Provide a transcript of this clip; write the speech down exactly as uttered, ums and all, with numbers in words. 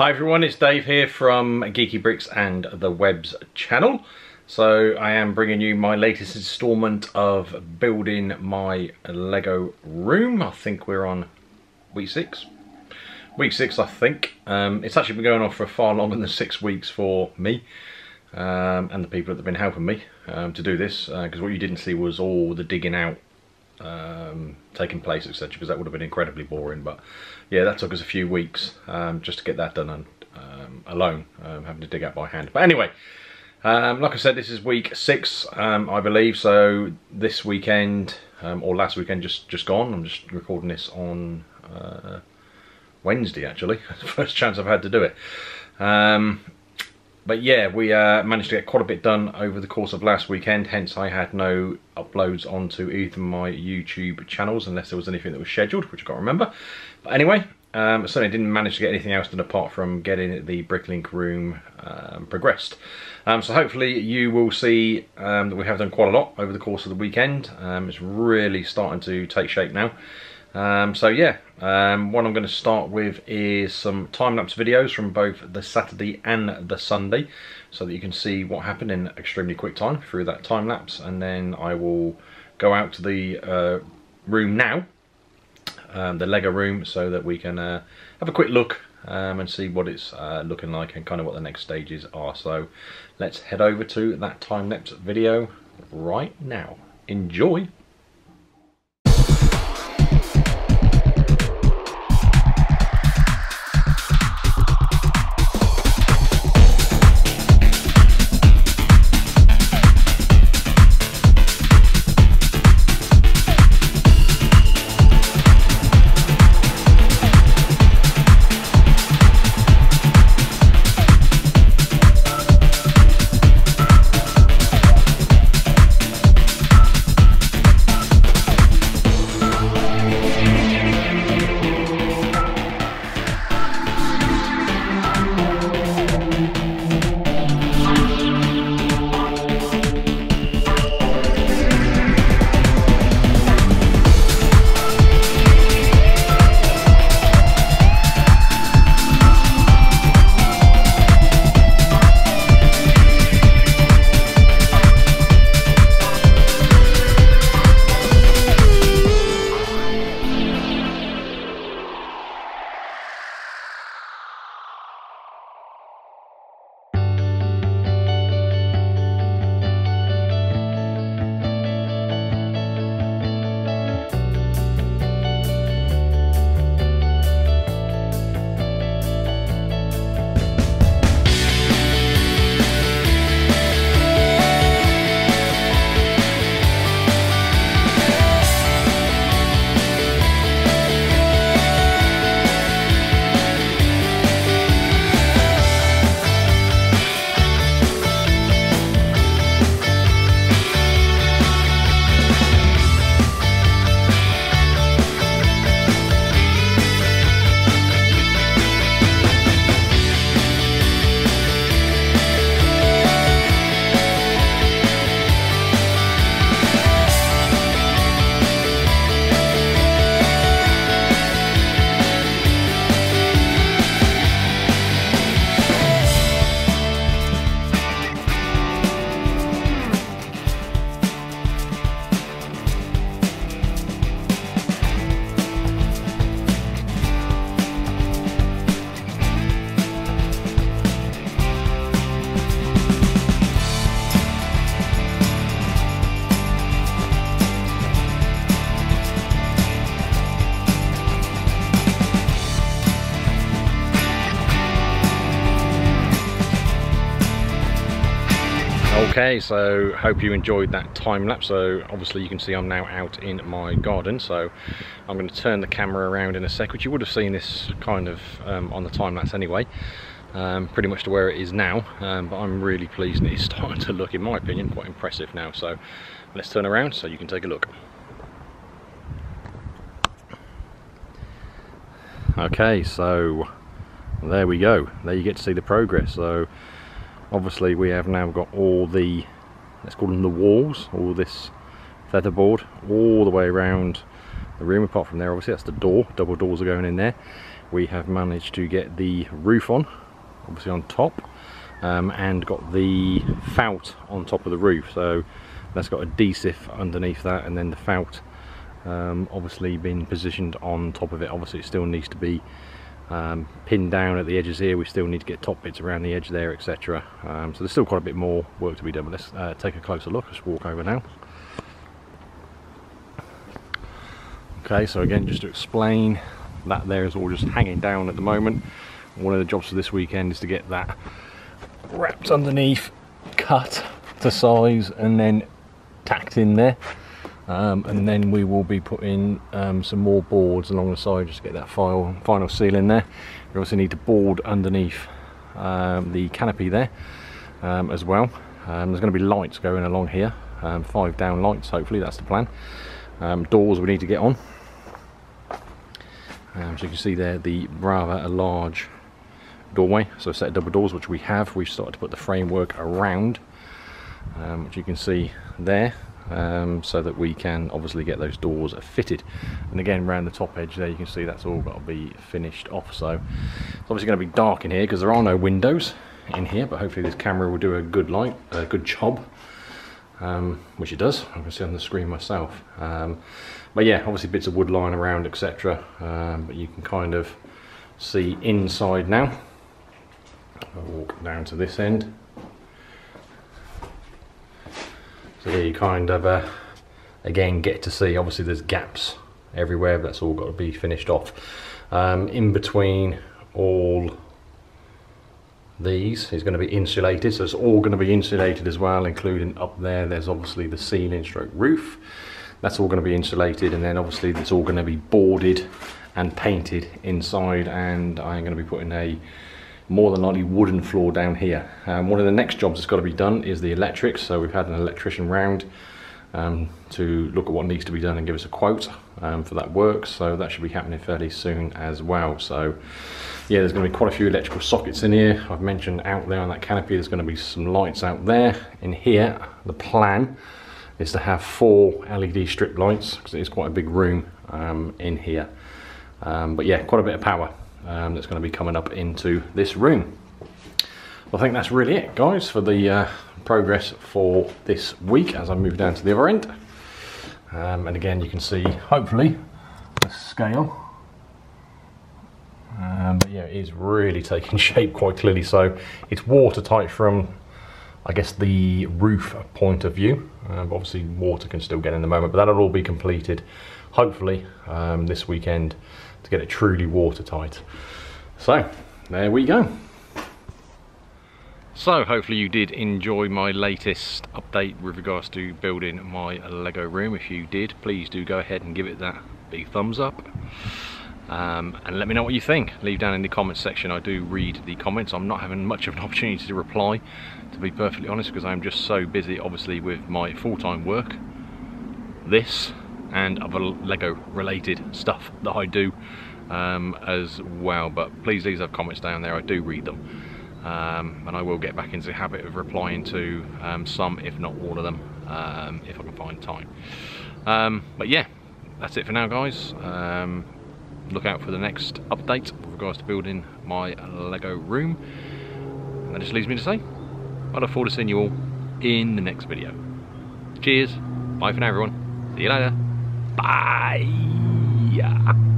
Hi everyone, it's Dave here from Geeky Bricks and the Web's channel. So I am bringing you my latest installment of building my Lego room. I think we're on week six. Week six, I think. Um, it's actually been going on for far longer than six weeks for me um, and the people that have been helping me um, to do this, because uh, what you didn't see was all the digging out um taking place, etc., because that would have been incredibly boring. But yeah, that took us a few weeks um just to get that done, and um alone um, having to dig out by hand. But anyway, um like I said, this is week six, um I believe. So this weekend, um or last weekend just just gone, I'm just recording this on uh Wednesday, actually. First chance I've had to do it. um But yeah, we uh, managed to get quite a bit done over the course of last weekend, hence I had no uploads onto either my YouTube channels unless there was anything that was scheduled, which I can't remember. But anyway, um, I certainly didn't manage to get anything else done apart from getting the BrickLink room um, progressed. Um, so hopefully you will see um, that we have done quite a lot over the course of the weekend. Um, it's really starting to take shape now. Um, so yeah, um, what I'm going to start with is some time-lapse videos from both the Saturday and the Sunday, so that you can see what happened in extremely quick time through that time-lapse, and then I will go out to the uh, room now, um, the Lego room, so that we can uh, have a quick look um, and see what it's uh, looking like and kind of what the next stages are. So let's head over to that time-lapse video right now. Enjoy! Okay, so hope you enjoyed that time lapse. So obviously you can see I'm now out in my garden, so I'm going to turn the camera around in a sec, which you would have seen this kind of um, on the time lapse anyway, um, pretty much to where it is now. Um, but I'm really pleased that it's starting to look, in my opinion, quite impressive now. So let's turn around so you can take a look. Okay, so there we go. There you get to see the progress. So obviously we have now got all the, let's call them the walls, all this featherboard all the way around the room, apart from there. Obviously that's the door, double doors are going in there. we have managed to get the roof on, obviously on top, um, and got the felt on top of the roof. So that's got a D-siff underneath that, and then the felt um, obviously been positioned on top of it. Obviously it still needs to be um, pinned down at the edges here. We still need to get top bits around the edge there, et cetera. Um, so there's still quite a bit more work to be done, but let's uh, take a closer look. Let's walk over now. Okay, so again, just to explain, that there is all just hanging down at the moment. One of the jobs for this weekend is to get that wrapped underneath, cut to size, and then tacked in there. Um, and then we will be putting um, some more boards along the side just to get that final, final seal in there. We also need to board underneath um, the canopy there um, as well. Um, there's going to be lights going along here, um, five down lights, hopefully, that's the plan. Um, doors we need to get on. Um, so you can see there the rather large doorway, so a set of double doors which we have. We've started to put the framework around, um, which you can see there, um, so that we can obviously get those doors fitted. And again, around the top edge there, you can see that's all got to be finished off. So it's obviously going to be dark in here because there are no windows in here, but hopefully this camera will do a good light, a good job. Um, which it does, I can see on the screen myself. Um, but yeah, obviously bits of wood lying around, et cetera. Um, but you can kind of see inside now. I'll walk down to this end. So there you kind of, uh, again, get to see, obviously there's gaps everywhere, but that's all got to be finished off. Um, in between all these is going to be insulated, so it's all going to be insulated as well, including up there. There's obviously the ceiling stroke roof, that's all going to be insulated, and then obviously it's all going to be boarded and painted inside, and I'm going to be putting a more than likely wooden floor down here. Um, one of the next jobs that's got to be done is the electrics, so we've had an electrician round um, to look at what needs to be done and give us a quote um, for that work, so that should be happening fairly soon as well. So yeah, there's going to be quite a few electrical sockets in here. I've mentioned out there on that canopy there's going to be some lights out there. In here the plan is to have four L E D strip lights because it is quite a big room um, in here. Um, but yeah, quite a bit of power um, that's going to be coming up into this room. Well, I think that's really it, guys, for the uh, progress for this week as I move down to the other end. Um, and again, you can see hopefully the scale. Um, but yeah, it is really taking shape quite clearly. So it's watertight from, I guess, the roof point of view. Um, obviously water can still get in the moment, but that'll all be completed hopefully um, this weekend to get it truly watertight. So there we go. So hopefully you did enjoy my latest update with regards to building my Lego room. If you did, please do go ahead and give it that big thumbs up. Um, and let me know what you think. Leave down in the comments section. I do read the comments. I'm not having much of an opportunity to reply, to be perfectly honest, because I'm just so busy obviously with my full-time work, this and other Lego related stuff that I do um, as well. But please leave those comments down there. I do read them, um, and I will get back into the habit of replying to um, some, if not all of them, um, if I can find time. Um, but yeah, that's it for now, guys. um, Look out for the next update with regards to building my Lego room. And that just leaves me to say, I look forward to seeing you all in the next video. Cheers. Bye for now, everyone. See you later. Bye.